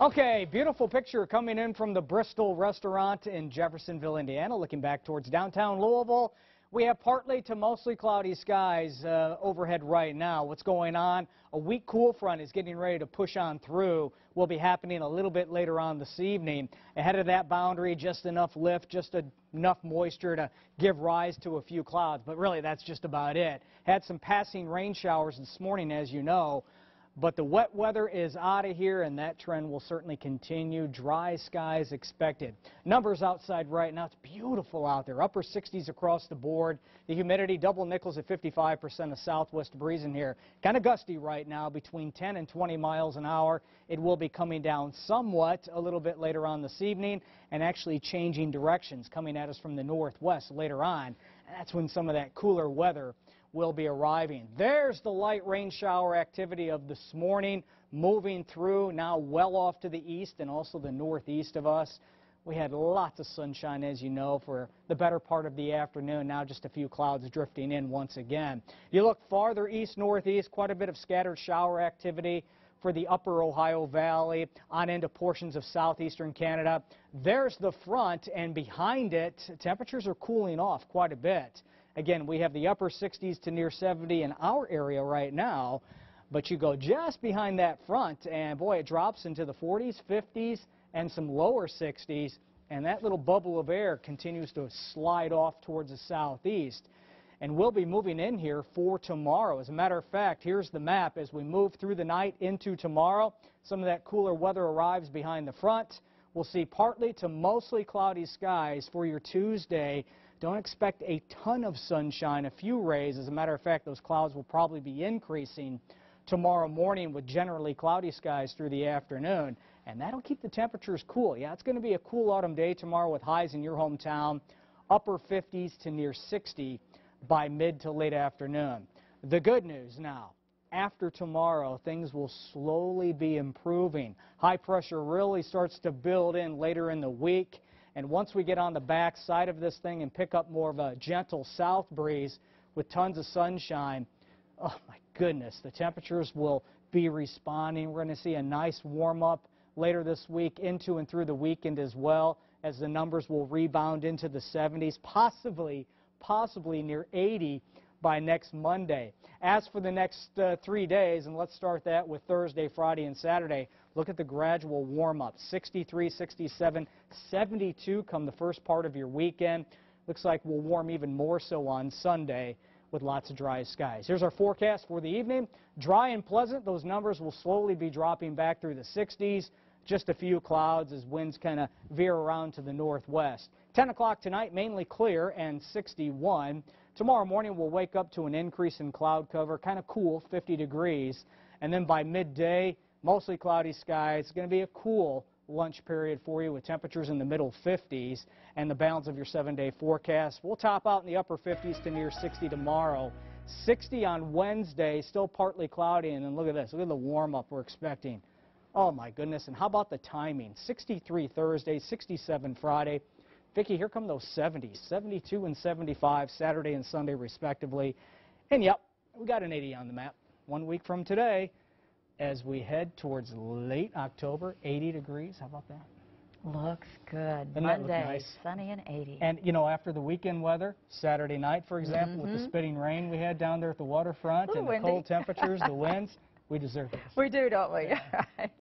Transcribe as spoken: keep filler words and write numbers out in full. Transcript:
Okay, beautiful picture coming in from the Bristol restaurant in Jeffersonville, Indiana. Looking back towards downtown Louisville, we have partly to mostly cloudy skies uh, overhead right now. What's going on? A weak cool front is getting ready to push on through. Will be happening a little bit later on this evening. Ahead of that boundary, just enough lift, just a enough moisture to give rise to a few clouds, but really that's just about it. Had some passing rain showers this morning, as you know. But the wet weather is out of here, and that trend will certainly continue. Dry skies expected. Numbers outside right now, it's beautiful out there. Upper sixties across the board. The humidity, double nickels at fifty-five percent, a southwest breeze in here. Kind of gusty right now, between ten and twenty miles an hour. It will be coming down somewhat a little bit later on this evening and actually changing directions, coming at us from the northwest later on. And that's when some of that cooler weather will be arriving. There's the light rain shower activity of this morning, moving through now well off to the east and also the northeast of us. We had lots of sunshine, as you know, for the better part of the afternoon. Now just a few clouds drifting in once again. You look farther east, northeast, quite a bit of scattered shower activity for the upper Ohio Valley, on into portions of southeastern Canada. There's the front, and behind it, temperatures are cooling off quite a bit. Again, we have the upper sixties to near seventy in our area right now, but you go just behind that front, and boy, it drops into the forties, fifties, and some lower sixties, and that little bubble of air continues to slide off towards the southeast. And we'll be moving in here for tomorrow. As a matter of fact, here's the map as we move through the night into tomorrow. Some of that cooler weather arrives behind the front. We'll see partly to mostly cloudy skies for your Tuesday. Don't expect a ton of sunshine, a few rays. As a matter of fact, those clouds will probably be increasing tomorrow morning with generally cloudy skies through the afternoon. And that'll keep the temperatures cool. Yeah, it's going to be a cool autumn day tomorrow with highs in your hometown, upper fifties to near sixty by mid to late afternoon. The good news now. After tomorrow, things will slowly be improving. High pressure really starts to build in later in the week. And once we get on the back side of this thing and pick up more of a gentle south breeze with tons of sunshine, oh my goodness, the temperatures will be responding. We're going to see a nice warm-up later this week into and through the weekend as well, as the numbers will rebound into the seventies, possibly, possibly near eighty by next Monday. As for the next uh, three days, and let's start that with Thursday, Friday, and Saturday, look at the gradual warm-up. sixty-three, sixty-seven, seventy-two come the first part of your weekend. Looks like we'll warm even more so on Sunday with lots of dry skies. Here's our forecast for the evening. Dry and pleasant. Those numbers will slowly be dropping back through the sixties. Just a few clouds as winds kind of veer around to the northwest. ten o'clock tonight, mainly clear and sixty-one. Tomorrow morning, we'll wake up to an increase in cloud cover. Kind of cool, fifty degrees. And then by midday, mostly cloudy skies. It's going to be a cool lunch period for you with temperatures in the middle fifties, and the balance of your seven-day forecast. We'll top out in the upper fifties to near sixty tomorrow. sixty on Wednesday, still partly cloudy, and then look at this. Look at the warm-up we're expecting. Oh, my goodness, and how about the timing? sixty-three Thursday, sixty-seven Friday. Vicki, here come those seventies, seventy-two and seventy-five Saturday and Sunday, respectively. And, yep, we got an eighty on the map one week from today. As we head towards late October, eighty degrees. How about that? Looks good. Doesn't Monday, that look nice? Sunny and eighty. And, you know, after the weekend weather, Saturday night, for example, mm-hmm. with the spitting rain we had down there at the waterfront, ooh, and windy. The cold temperatures, the winds, we deserve this. We do, don't we? Yeah.